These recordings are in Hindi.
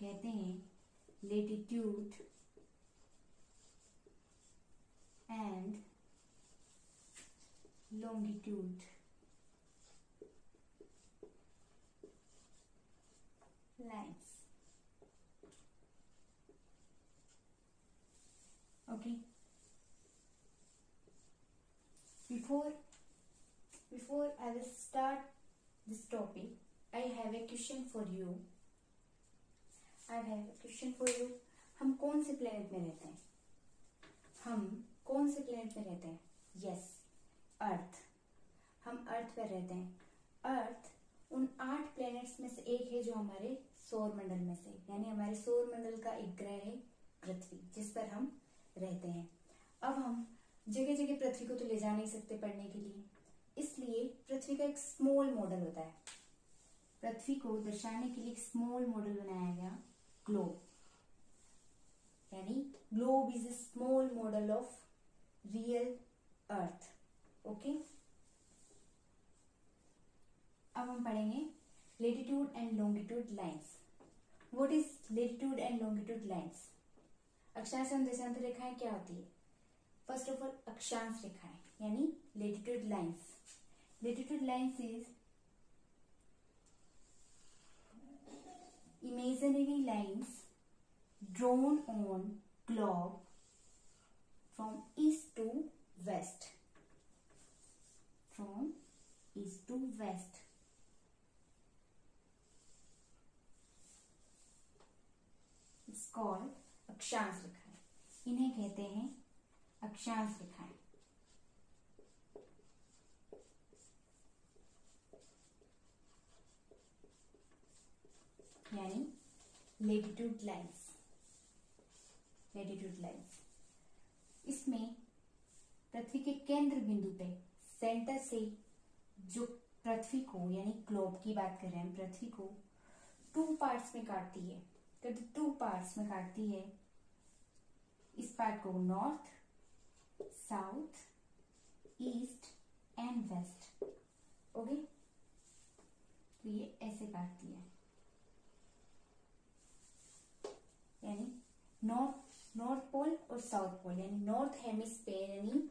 कहते हैं latitude and longitude. Lines okay before I will start this topic I have a question for you हम कौन से planet में रहते हैं yes earth हम earth पर रहते हैं। earth उन 8 planets में से एक है जो हमारे सौर मंडल में से यानी हमारे सौर मंडल का एक ग्रह है पृथ्वी जिस पर हम रहते हैं। अब हम जगह जगह पृथ्वी को तो ले जा नहीं सकते पढ़ने के लिए, इसलिए पृथ्वी का एक स्मॉल मॉडल होता है। पृथ्वी को दर्शाने के लिए एक स्मॉल मॉडल बनाया गया ग्लोब, यानी globe is a small model of real earth. Okay अब हम पढ़ेंगे latitude and longitude lines. What is latitude and longitude lines? अक्षांश एवं देशांतर रेखाएं क्या होती है? फर्स्ट ऑफ ऑल अक्षांश रेखाएं यानी latitude lines. Latitude lines is imaginary lines drawn on globe from east to west. It's called अक्षांश रेखाएं। इन्हें कहते हैं अक्षांश रेखाएं। यानी लेटिट्यूड लाइंस। इसमें पृथ्वी के केंद्र बिंदु पे सेंटर से जो पृथ्वी को यानी ग्लोब की बात कर रहे हैं, पृथ्वी को टू पार्ट्स में काटती है। इस पार्ट को north, south, east and west. Okay तो ये ऐसे काटती है यानी नॉर्थ पोल और साउथ पोल यानी नॉर्थ हेमिस्फेयर यानी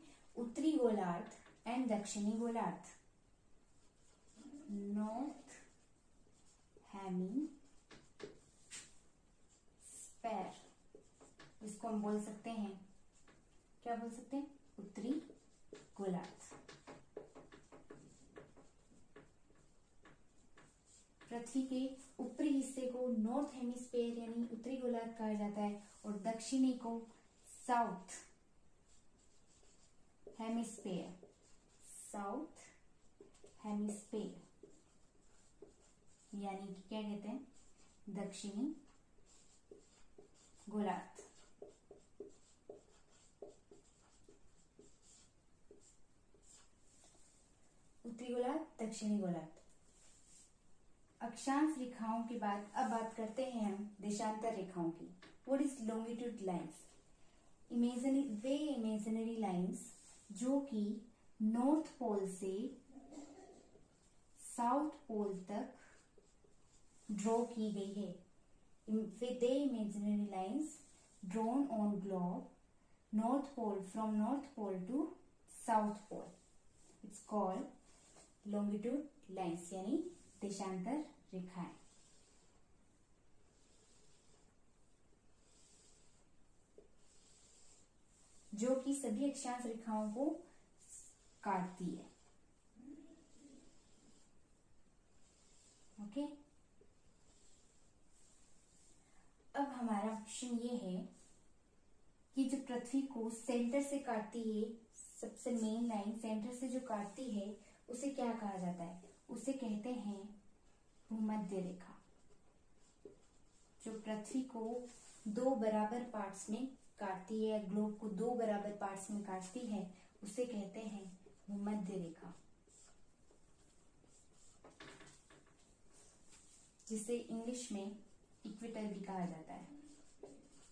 उत्तरी गोलार्ध एंड दक्षिणी गोलार्ध। नॉर्थ हेमी पैर इसको हम बोल सकते हैं, क्या बोल सकते हैं? उत्तरी गोलार्ध। पृथ्वी के ऊपरी हिस्से को नॉर्थ हेमिस्फेयर यानी उत्तरी गोलार्ध कहा जाता है और दक्षिणी को साउथ हेमिस्फेयर यानी क्या कहते हैं? दक्षिणी गोलार्ध। उत्तरी गोलार्ध, दक्षिणी गोलार्ध। अक्षांश रेखाओं के बाद अब बात करते हैं हम देशांतर रेखाओं की। What is longitude lines? Imaginary lines जो कि नॉर्थ पोल से साउथ पोल तक ड्रॉ की गई है। They imaginary lines drawn on globe, from north pole to south pole. It's called longitude lines यानी देशांतर रेखाएं। जो कि सभी अक्षांश रेखाओं को काटती है। ओके अब हमारा क्वेश्चन ये है कि जो पृथ्वी को सेंटर से काटती है, सबसे मेन लाइन सेंटर से जो काटती है उसे क्या कहा जाता है? उसे कहते हैं भूमध्य रेखा। जो पृथ्वी को दो बराबर पार्ट्स में काटती है, ग्लोब को दो बराबर पार्ट्स में काटती है, उसे कहते हैं भूमध्य रेखा, जिसे इंग्लिश में इक्वेटर भी कहा जाता है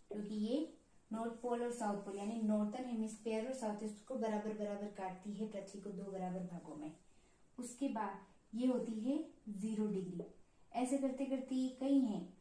क्योंकि ये नॉर्थ पोल और साउथ पोल यानी नॉर्थर्न हेमिस्फीयर और साउथ ईस्ट को बराबर बराबर काटती है पृथ्वी को दो बराबर भागों में। उसके बाद ये होती है 0 डिग्री। ऐसे करते करते कई हैं